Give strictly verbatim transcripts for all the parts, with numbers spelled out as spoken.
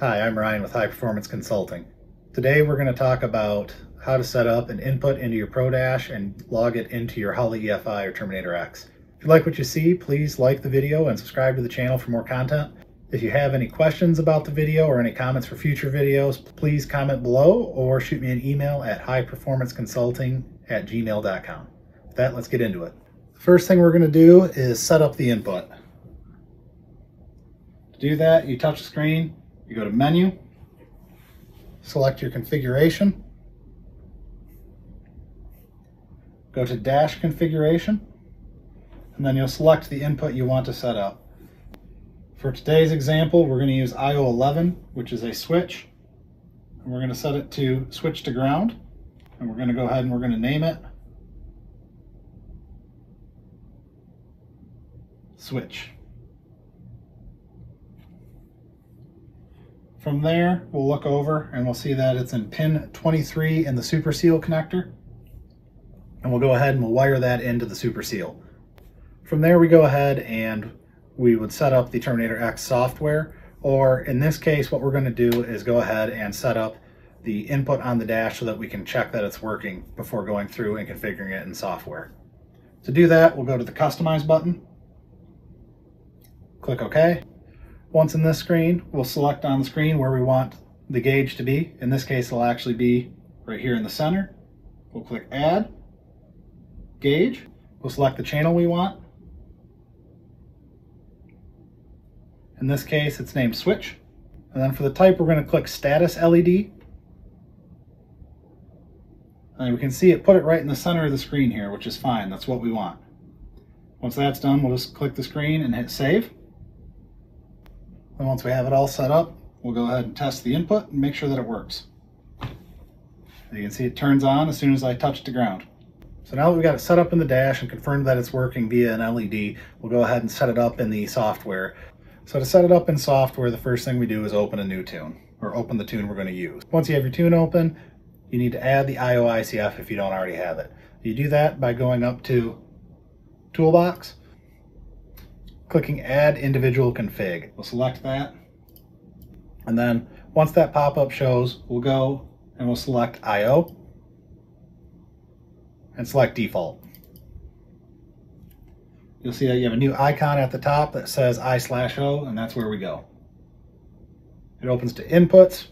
Hi, I'm Ryan with High Performance Consulting. Today we're going to talk about how to set up an input into your Pro Dash and log it into your Holley E F I or Terminator X. If you like what you see, please like the video and subscribe to the channel for more content. If you have any questions about the video or any comments for future videos, please comment below or shoot me an email at highperformanceconsulting at gmail dot com. With that, let's get into it. The first thing we're going to do is set up the input. To do that, you touch the screen. You go to Menu, select your configuration, go to Dash Configuration, and then you'll select the input you want to set up. For today's example, we're going to use I O eleven, which is a switch, and we're going to set it to switch to ground, and we're going to go ahead and we're going to name it switch. From there, we'll look over and we'll see that it's in pin twenty-three in the Super Seal connector. And we'll go ahead and we'll wire that into the Super Seal. From there, we go ahead and we would set up the Terminator X software. Or in this case, what we're going to do is go ahead and set up the input on the dash so that we can check that it's working before going through and configuring it in software. To do that, we'll go to the Customize button, click OK. Once in this screen, we'll select on the screen where we want the gauge to be. In this case, it'll actually be right here in the center. We'll click Add, Gauge. We'll select the channel we want. In this case, it's named Switch. And then for the type, we're going to click Status L E D. And we can see it put it right in the center of the screen here, which is fine. That's what we want. Once that's done, we'll just click the screen and hit Save. And once we have it all set up, we'll go ahead and test the input and make sure that it works. You can see it turns on as soon as I touch the ground. So now that we've got it set up in the dash and confirmed that it's working via an L E D, we'll go ahead and set it up in the software. So to set it up in software, the first thing we do is open a new tune, or open the tune we're going to use. Once you have your tune open, you need to add the I O I C F if you don't already have it. You do that by going up to Toolbox, clicking Add Individual Config. We'll select that, and then once that pop-up shows, we'll go and we'll select I O and select Default. You'll see that you have a new icon at the top that says I slash O, and that's where we go. It opens to Inputs.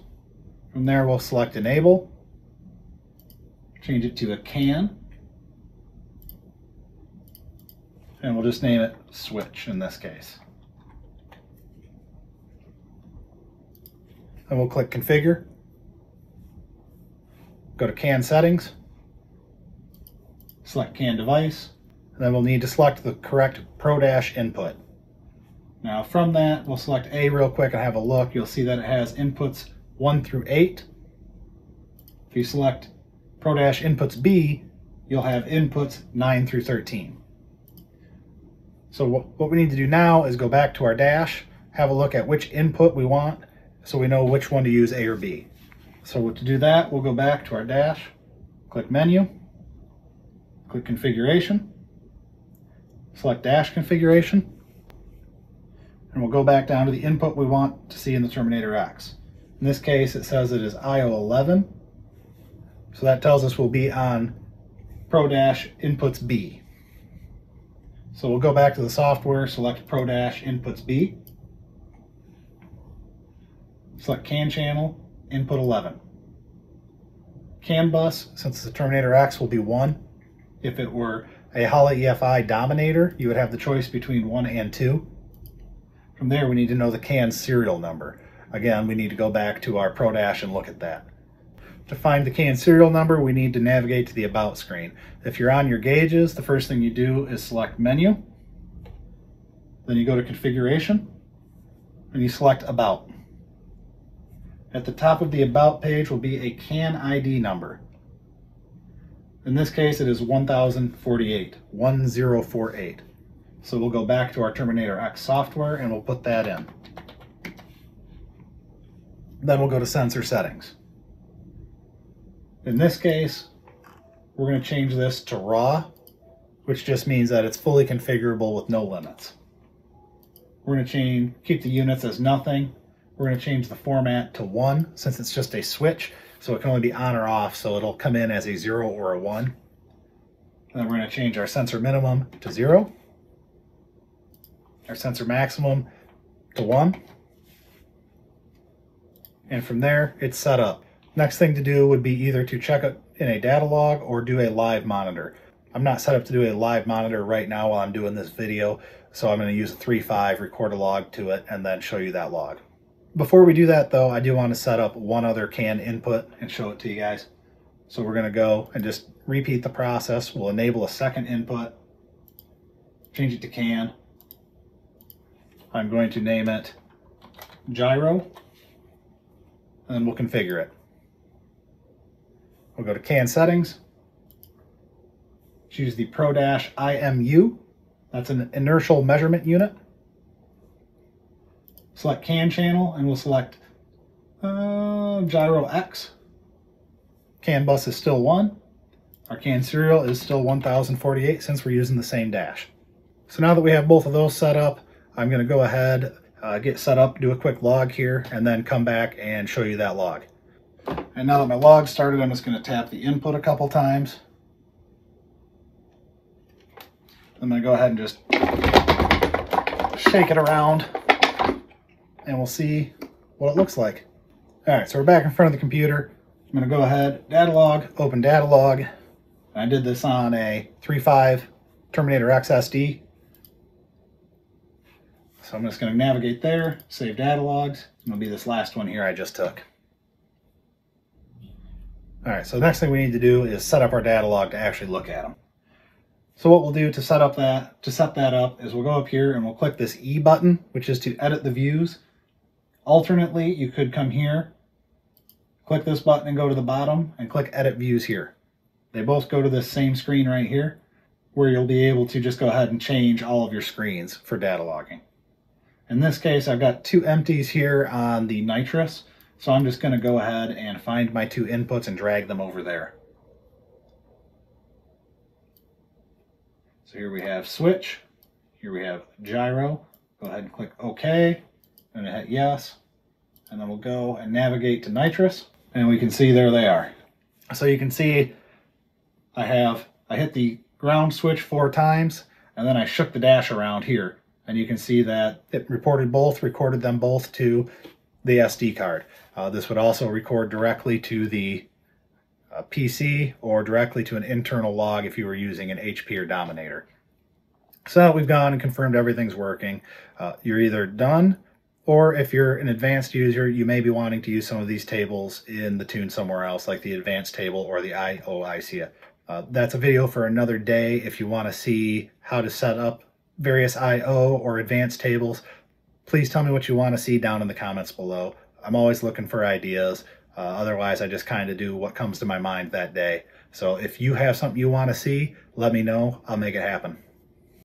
From there, we'll select Enable, change it to a CAN, and we'll just name it switch in this case. And we'll click configure, go to CAN settings, select CAN device, and then we'll need to select the correct Pro Dash input. Now from that, we'll select A real quick and have a look. You'll see that it has inputs one through eight. If you select Pro Dash inputs B, you'll have inputs nine through thirteen. So what we need to do now is go back to our dash, have a look at which input we want so we know which one to use, A or B. So to do that, we'll go back to our dash, click Menu, click Configuration, select Dash Configuration, and we'll go back down to the input we want to see in the Terminator X. In this case, it says it is I O eleven, so that tells us we'll be on Pro Dash Inputs B. So we'll go back to the software, select Pro Dash Inputs B, select CAN Channel, Input eleven. CAN Bus, since it's a Terminator X, will be one. If it were a Holley E F I Dominator, you would have the choice between one and two. From there, we need to know the CAN serial number. Again, we need to go back to our Pro Dash and look at that. To find the CAN serial number, we need to navigate to the About screen. If you're on your gauges, the first thing you do is select Menu, then you go to Configuration, and you select About. At the top of the About page will be a CAN I D number. In this case, it is one thousand forty-eight, one thousand forty-eight. So we'll go back to our Terminator X software and we'll put that in. Then we'll go to Sensor Settings. In this case, we're going to change this to raw, which just means that it's fully configurable with no limits. We're going to change, keep the units as nothing. We're going to change the format to one since it's just a switch, so it can only be on or off, so it'll come in as a zero or a one. And then we're going to change our sensor minimum to zero, our sensor maximum to one. And from there, it's set up. Next thing to do would be either to check it in a data log or do a live monitor. I'm not set up to do a live monitor right now while I'm doing this video, so I'm going to use a three point five, record a log to it, and then show you that log. Before we do that though, I do want to set up one other CAN input and show it to you guys. So we're going to go and just repeat the process. We'll enable a second input, change it to CAN. I'm going to name it Gyro, and we'll configure it. We'll go to CAN settings, choose the Pro Dash I M U. That's an inertial measurement unit. Select CAN channel, and we'll select uh, Gyro X. CAN bus is still one. Our CAN serial is still one thousand forty-eight since we're using the same dash. So now that we have both of those set up, I'm going to go ahead, uh, get set up, do a quick log here, and then come back and show you that log. And now that my log started, I'm just going to tap the input a couple times. I'm going to go ahead and just shake it around, and we'll see what it looks like. All right, so we're back in front of the computer. I'm going to go ahead, data log, open data log. I did this on a three point five Terminator X S D. So I'm just going to navigate there, save data logs. It's going to be this last one here I just took. All right, so the next thing we need to do is set up our data log to actually look at them. So what we'll do to set up that, to set that up is we'll go up here and we'll click this E button, which is to edit the views. Alternately, you could come here, click this button and go to the bottom and click edit views here. They both go to the same screen right here, where you'll be able to just go ahead and change all of your screens for data logging. In this case, I've got two empties here on the nitrous. So I'm just gonna go ahead and find my two inputs and drag them over there. So here we have switch, here we have gyro. Go ahead and click OK, I'm gonna hit yes, and then we'll go and navigate to nitrous, and we can see there they are. So you can see I have, I hit the ground switch four times, and then I shook the dash around here, and you can see that it reported both, recorded them both to the S D card. Uh, this would also record directly to the a P C or directly to an internal log if you were using an H P or Dominator. So we've gone and confirmed everything's working. Uh, you're either done, or if you're an advanced user, you may be wanting to use some of these tables in the tune somewhere else, like the advanced table or the I O I C A. Uh, that's a video for another day if you want to see how to set up various I O or advanced tables. Please tell me what you want to see down in the comments below. I'm always looking for ideas. Uh, otherwise, I just kind of do what comes to my mind that day. So if you have something you want to see, let me know. I'll make it happen.